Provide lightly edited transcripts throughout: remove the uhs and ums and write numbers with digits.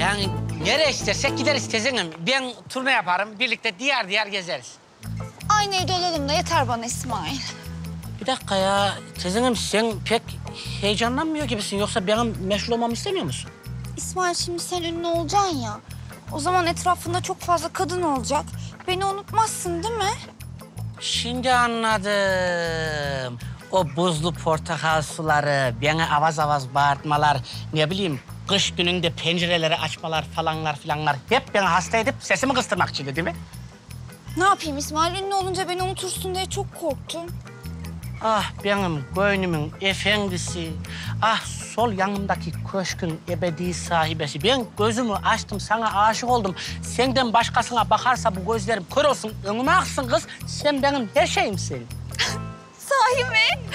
Yani nereye istersek gideriz teyzeğim. Ben turne yaparım, birlikte diyar diyar gezeriz. Aynı evde olalım da yeter bana İsmail. Bir dakika ya, teyzeğim sen pek heyecanlanmıyor gibisin. Yoksa benim meşhur olmamı istemiyor musun? İsmail şimdi sen ünlü olacaksın ya. O zaman etrafında çok fazla kadın olacak. Beni unutmazsın değil mi? Şimdi anladım. O buzlu portakal suları, bana avaz avaz bağırtmalar, ne bileyim kış gününde pencereleri açmalar falanlar filanlar. Hep beni hasta edip sesimi kıstırmak içindi değil mi? Ne yapayım İsmail? Ünlü olunca beni unutursun diye çok korktum. Ah benim gönlümün efendisi, ah sol yanımdaki köşkün ebedi sahibesi. Ben gözümü açtım, sana aşık oldum. Senden başkasına bakarsa bu gözlerim kör olsun, önüme aksın kız. Sen benim her şeyimsin. Sahi mi?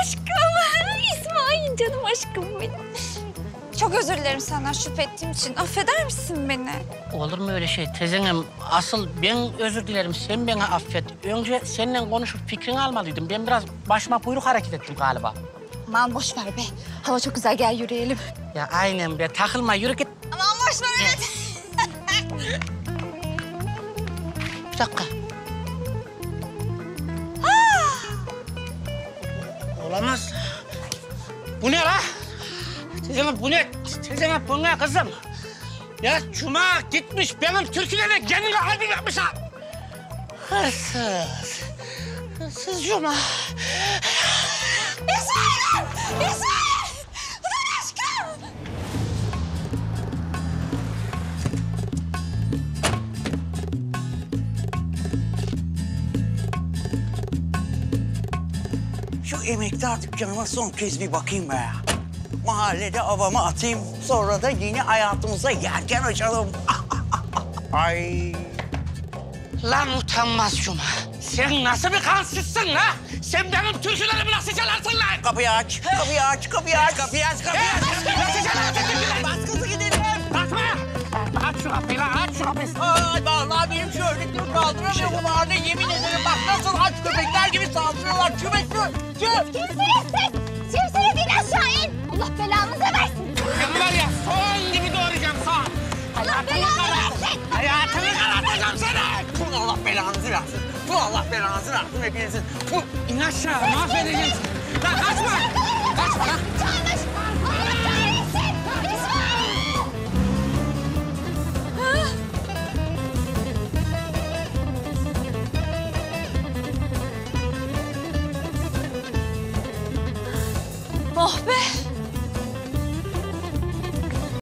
Aşkım, İsmail canım aşkım benim. Çok özür dilerim senden şüphe ettiğim için. Affeder misin beni? Olur mu öyle şey teyzenim? Asıl ben özür dilerim. Sen beni affet. Önce seninle konuşup fikrini almalıydım. Ben biraz başıma buyruk hareket ettim galiba. Aman boş ver be. Hava çok güzel. Gel yürüyelim. Ya aynen be. Takılma. Yürü git. Aman boş ver evet. Bir dakika. Olamaz. Bu ne la? Teyzeme bu ne? Teyzeme bu ne kızım? Ya Cuma gitmiş benim türkülerine kendine albüm yapmış ha. Hırsız. Hırsız Cuma. İsmail! İsmail! Ulan aşkım! Şu emektar dükkanıma son kez bir bakayım be. Mahallede avama atayım, sonra da yeni hayatımıza yelken açalım. Ay. Lan utanmaz Cuma. Sen nasıl bir kansızsın la? Sen benim türkülerimi nasıl çalarsın lan? Kapıyı aç, kapıyı aç, kapıyı aç, kapıyı aç, kapıyı aç. Nasıl çalarsın türküler? Baskısı gidelim. Basma. Aç şu kapıyı lan, aç şu kapıyı. Ay vallahi benim şu örneklerimi kaldıramıyor bu mahalle. Yemin ederim bak nasıl aç köpekler gibi saldırıyorlar. Çömekli, çöp. Kimsiniz? Kimsiniz? İn aşağı in. Allah belanızı versin. Sen var ya soğan gibi doğrayacağım soğan. Allah belanızı versin. Hayatını karartacağım seni. Tüm Allah belanızı versin. Tüm Allah belanızı versin hepinizin. İn aşağı mahvedeceğim. Lan kaçma. Kaçma.